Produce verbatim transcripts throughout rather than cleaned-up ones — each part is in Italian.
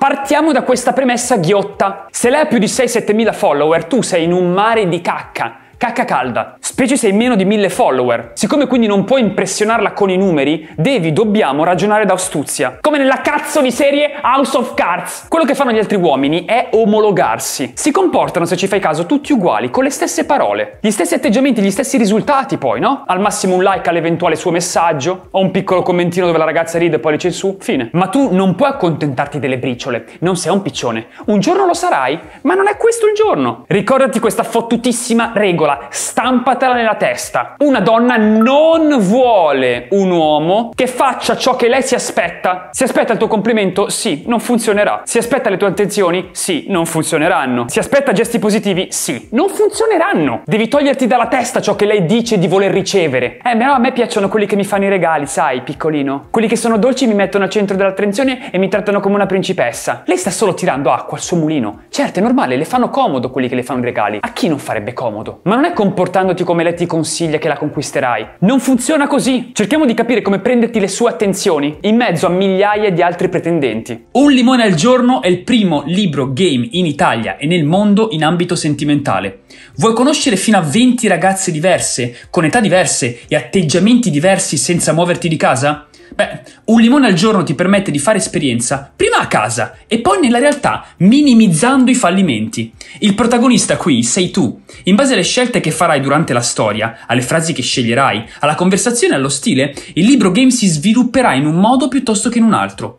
Partiamo da questa premessa ghiotta. Se lei ha più di sei sette mila follower, tu sei in un mare di cacca, cacca calda, specie se hai meno di mille follower. Siccome quindi non puoi impressionarla con i numeri, devi, dobbiamo ragionare d'astuzia. Come nella cazzo di serie House of Cards. Quello che fanno gli altri uomini è omologarsi. Si comportano, se ci fai caso, tutti uguali, con le stesse parole, gli stessi atteggiamenti, gli stessi risultati poi, no? Al massimo un like all'eventuale suo messaggio, o un piccolo commentino dove la ragazza ride e pollice in su, fine. Ma tu non puoi accontentarti delle briciole, non sei un piccione. Un giorno lo sarai, ma non è questo il giorno. Ricordati questa fottutissima regola. Stampatela nella testa. Una donna non vuole un uomo che faccia ciò che lei si aspetta. Si aspetta il tuo complimento? Sì, non funzionerà. Si aspetta le tue attenzioni? Sì, non funzioneranno. Si aspetta gesti positivi? Sì, non funzioneranno. Devi toglierti dalla testa ciò che lei dice di voler ricevere. Eh, però a me piacciono quelli che mi fanno i regali, sai, piccolino. Quelli che sono dolci, mi mettono al centro dell'attenzione e mi trattano come una principessa. Lei sta solo tirando acqua al suo mulino. Certo, è normale, le fanno comodo quelli che le fanno i regali. A chi non farebbe comodo? Ma non è comportandoti come lei ti consiglia che la conquisterai. Non funziona così. Cerchiamo di capire come prenderti le sue attenzioni in mezzo a migliaia di altri pretendenti. Un limone al giorno è il primo libro game in Italia e nel mondo in ambito sentimentale. Vuoi conoscere fino a venti ragazze diverse, con età diverse e atteggiamenti diversi senza muoverti di casa? Beh, un limone al giorno ti permette di fare esperienza prima a casa e poi nella realtà, minimizzando i fallimenti. Il protagonista qui sei tu. In base alle scelte che farai durante la storia, alle frasi che sceglierai, alla conversazione e allo stile, il libro game si svilupperà in un modo piuttosto che in un altro.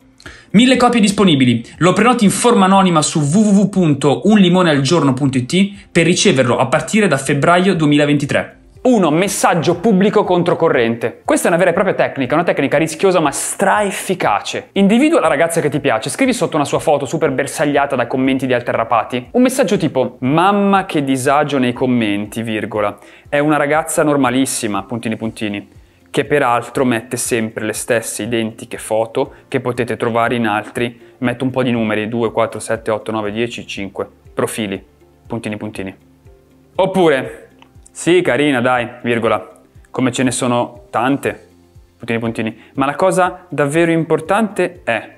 Mille copie disponibili. Lo prenoti in forma anonima su w w w punto un limone al giorno punto i t per riceverlo a partire da febbraio duemilaventitré. uno Messaggio pubblico controcorrente. Questa è una vera e propria tecnica, una tecnica rischiosa ma straefficace. Individua la ragazza che ti piace, scrivi sotto una sua foto super bersagliata da commenti di altri rapati un messaggio tipo: mamma che disagio nei commenti, virgola. È una ragazza normalissima, puntini puntini, che peraltro mette sempre le stesse identiche foto che potete trovare in altri, metto un po' di numeri, due, quattro, sette, otto, nove, dieci, cinque, profili, puntini puntini. Oppure: sì, carina, dai, virgola, come ce ne sono tante, puntini puntini, ma la cosa davvero importante è,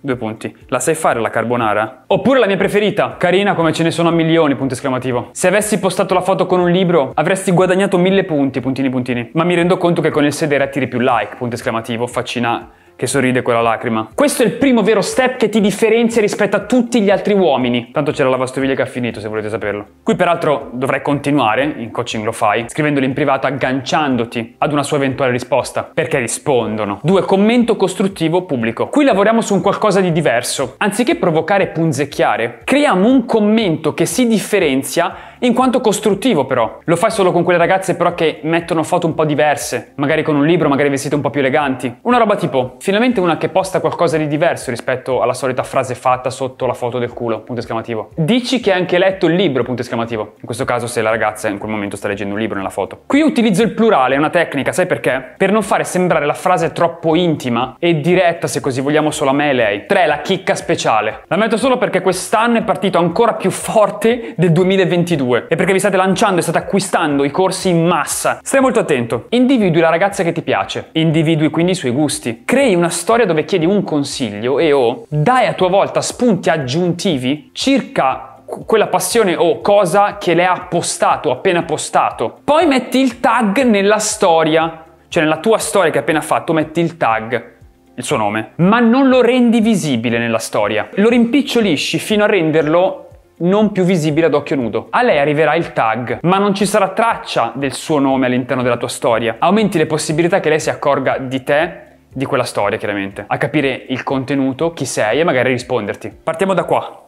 due punti, la sai fare la carbonara? Oppure la mia preferita, carina come ce ne sono a milioni, punto esclamativo. Se avessi postato la foto con un libro avresti guadagnato mille punti, puntini puntini, ma mi rendo conto che con il sedere attiri più like, punto esclamativo, faccina che sorride quella lacrima. Questo è il primo vero step che ti differenzia rispetto a tutti gli altri uomini. Tanto c'è la lavastoviglie che ha finito, se volete saperlo. Qui peraltro dovrai continuare, in coaching lo fai, scrivendoli in privato, agganciandoti ad una sua eventuale risposta, perché rispondono. due Commento costruttivo pubblico. Qui lavoriamo su un qualcosa di diverso. Anziché provocare e punzecchiare, creiamo un commento che si differenzia in quanto costruttivo però. Lo fai solo con quelle ragazze però che mettono foto un po' diverse, magari con un libro, magari vestite un po' più eleganti. Una roba tipo: finalmente una che posta qualcosa di diverso rispetto alla solita frase fatta sotto la foto del culo, punto esclamativo. Dici che hai anche letto il libro, punto esclamativo. In questo caso se la ragazza in quel momento sta leggendo un libro nella foto. Qui utilizzo il plurale, è una tecnica, sai perché? Per non fare sembrare la frase troppo intima e diretta, se così vogliamo, solo a me e lei. tre La chicca speciale. La metto solo perché quest'anno è partito ancora più forte del duemilaventidue e perché vi state lanciando e state acquistando i corsi in massa. Stai molto attento. Individui la ragazza che ti piace. Individui quindi i suoi gusti. Crei una storia dove chiedi un consiglio e o dai a tua volta spunti aggiuntivi circa quella passione o cosa che le ha postato, appena postato. Poi metti il tag nella storia, cioè nella tua storia che hai appena fatto metti il tag, il suo nome, ma non lo rendi visibile nella storia, lo rimpicciolisci fino a renderlo non più visibile ad occhio nudo. A lei arriverà il tag, ma non ci sarà traccia del suo nome all'interno della tua storia. Aumenti le possibilità che lei si accorga di te, di quella storia chiaramente, a capire il contenuto, chi sei e magari risponderti. Partiamo da qua.